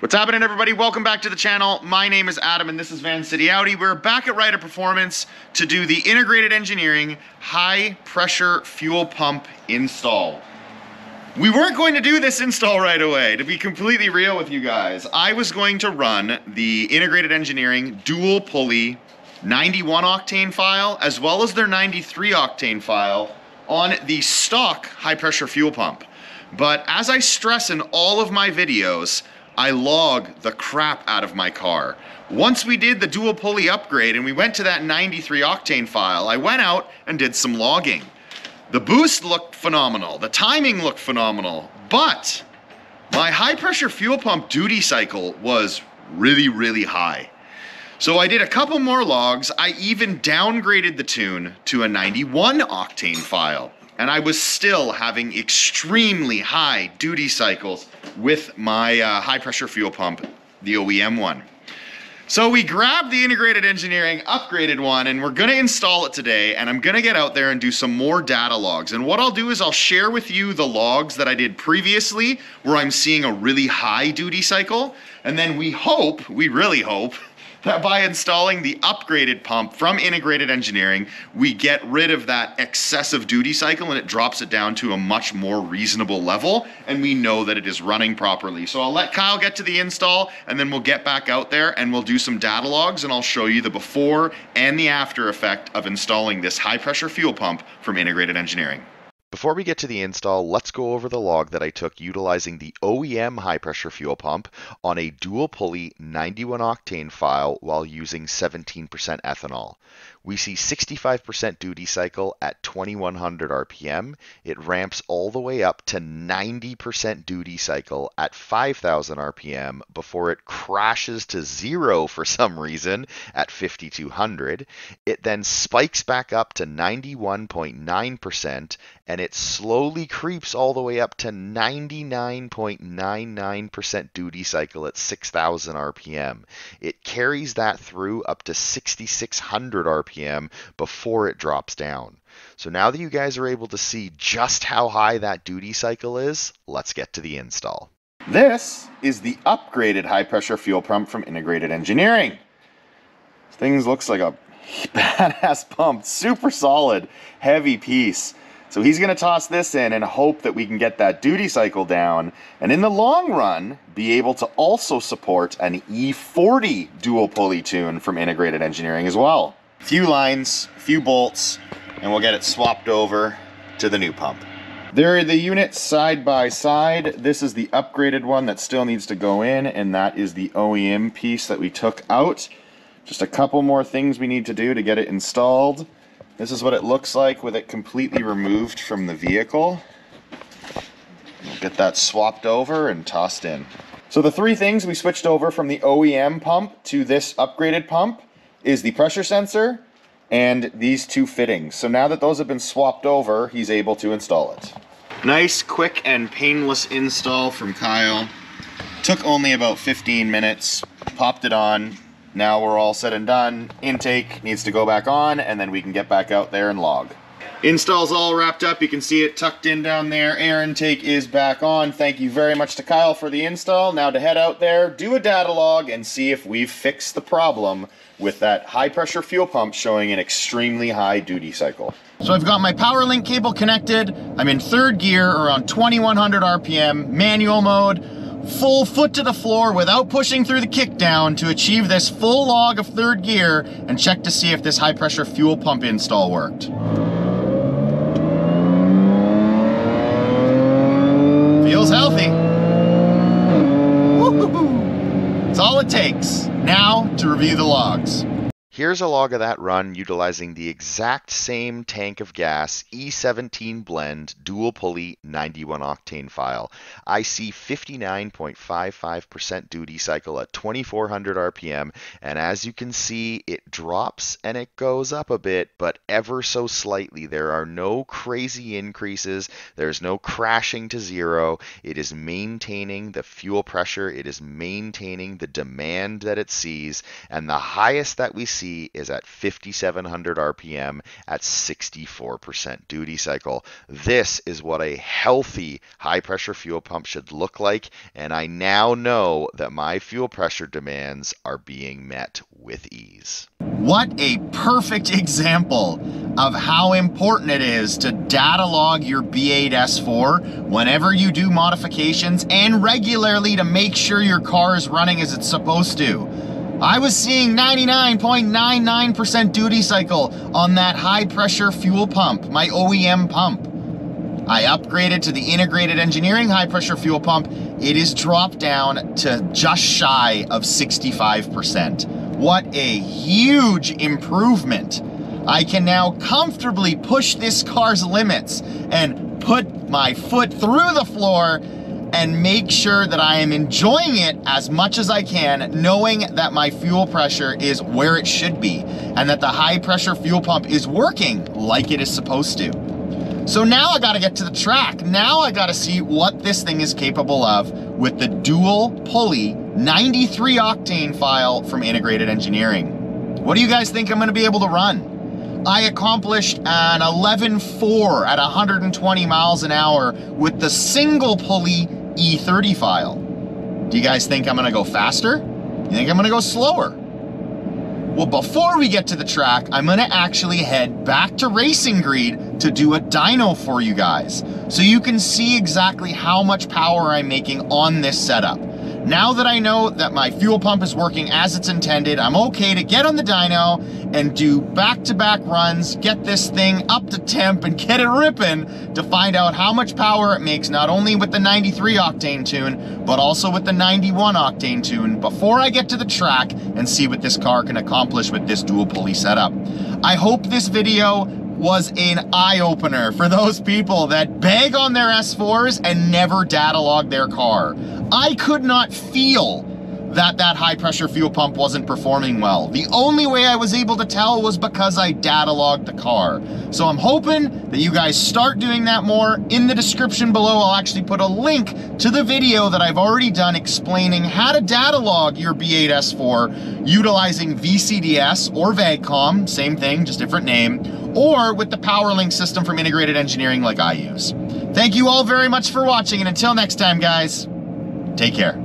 What's happening, everybody? Welcome back to the channel. My name is Adam and this is Van City Audi. We're back at Rider Performance to do the Integrated Engineering High Pressure Fuel Pump install. We weren't going to do this install right away, to be completely real with you guys. I was going to run the Integrated Engineering dual pulley 91 octane file as well as their 93 octane file on the stock high pressure fuel pump. But as I stress in all of my videos, I log the crap out of my car. Once we did the dual pulley upgrade and we went to that 93 octane file, I went out and did some logging. The boost looked phenomenal, the timing looked phenomenal, but my high pressure fuel pump duty cycle was really, really high. So I did a couple more logs. I even downgraded the tune to a 91 octane file. And I was still having extremely high duty cycles with my high pressure fuel pump, the OEM one. So we grabbed the Integrated Engineering upgraded one and we're gonna install it today, and I'm gonna get out there and do some more data logs. And what I'll do is I'll share with you the logs that I did previously where I'm seeing a really high duty cycle. And then we hope, we really hope, that by installing the upgraded pump from Integrated Engineering, we get rid of that excessive duty cycle and it drops it down to a much more reasonable level, and we know that it is running properly. So I'll let Kyle get to the install and then we'll get back out there and we'll do some data logs, and I'll show you the before and the after effect of installing this high pressure fuel pump from Integrated Engineering. Before we get to the install, let's go over the log that I took utilizing the OEM high-pressure fuel pump on a dual-pulley 91-octane file while using 17% ethanol. We see 65% duty cycle at 2100 RPM. It ramps all the way up to 90% duty cycle at 5000 RPM before it crashes to zero for some reason at 5200. It then spikes back up to 91.9% and it slowly creeps all the way up to 99.99% duty cycle at 6,000 RPM. It carries that through up to 6,600 RPM before it drops down. So now that you guys are able to see just how high that duty cycle is, let's get to the install. This is the upgraded high-pressure fuel pump from Integrated Engineering. This thing looks like a badass pump, super solid, heavy piece. So he's gonna toss this in and hope that we can get that duty cycle down, and in the long run, be able to also support an E40 dual pulley tune from Integrated Engineering as well. A few lines, a few bolts, and we'll get it swapped over to the new pump. There are the units side by side. This is the upgraded one that still needs to go in, and that is the OEM piece that we took out. Just a couple more things we need to do to get it installed. This is what it looks like with it completely removed from the vehicle. We'll get that swapped over and tossed in. So the three things we switched over from the OEM pump to this upgraded pump is the pressure sensor and these two fittings. So now that those have been swapped over, he's able to install it. Nice, quick, and painless install from Kyle. Took only about 15 minutes, popped it on. Now we're all said and done. Intake needs to go back on, and then we can get back out there and log. Install's all wrapped up. You can see it tucked in down there. Air intake is back on. Thank you very much to Kyle for the install. Now to head out there, do a data log, and see if we've fixed the problem with that high pressure fuel pump showing an extremely high duty cycle. So I've got my PowerLink cable connected. I'm in third gear around 2100 RPM, manual mode. Full foot to the floor without pushing through the kick down to achieve this full log of third gear and check to see if this high pressure fuel pump install worked. Feels healthy. Woo-hoo-hoo. That's all it takes. Now to review the logs. Here's a log of that run utilizing the exact same tank of gas, E17 blend, dual pulley, 91 octane file. I see 59.55% duty cycle at 2400 RPM. And as you can see, it drops and it goes up a bit, but ever so slightly. There are no crazy increases. There's no crashing to zero. It is maintaining the fuel pressure. It is maintaining the demand that it sees. And the highest that we see is at 5,700 RPM at 64% duty cycle. This is what a healthy high pressure fuel pump should look like. And I now know that my fuel pressure demands are being met with ease. What a perfect example of how important it is to data log your B8 S4 whenever you do modifications and regularly to make sure your car is running as it's supposed to. I was seeing 99.99% duty cycle on that high pressure fuel pump, my OEM pump. I upgraded to the Integrated Engineering high pressure fuel pump. It is dropped down to just shy of 65%. What a huge improvement. I can now comfortably push this car's limits and put my foot through the floor and make sure that I am enjoying it as much as I can, knowing that my fuel pressure is where it should be and that the high pressure fuel pump is working like it is supposed to. So now I gotta get to the track. Now I gotta see what this thing is capable of with the dual pulley 93 octane file from Integrated Engineering. What do you guys think I'm gonna be able to run? I accomplished an 11.4 at 120 miles an hour with the single pulley E30 file. Do you guys think I'm gonna go faster? You think I'm gonna go slower? Well, before we get to the track, I'm gonna actually head back to Racing Greed to do a dyno for you guys, so you can see exactly how much power I'm making on this setup. Now that I know that my fuel pump is working as it's intended, I'm okay to get on the dyno and do back-to-back runs, get this thing up to temp and get it ripping to find out how much power it makes, not only with the 93 octane tune, but also with the 91 octane tune before I get to the track and see what this car can accomplish with this dual pulley setup. I hope this video was an eye-opener for those people that beg on their S4s and never data log their car. I could not feel that that high pressure fuel pump wasn't performing well. The only way I was able to tell was because I data logged the car. So I'm hoping that you guys start doing that more. In the description below, I'll actually put a link to the video that I've already done explaining how to data log your B8 S4 utilizing VCDS or VAGCOM, same thing, just different name, or with the PowerLink system from Integrated Engineering like I use. Thank you all very much for watching, and until next time, guys, take care.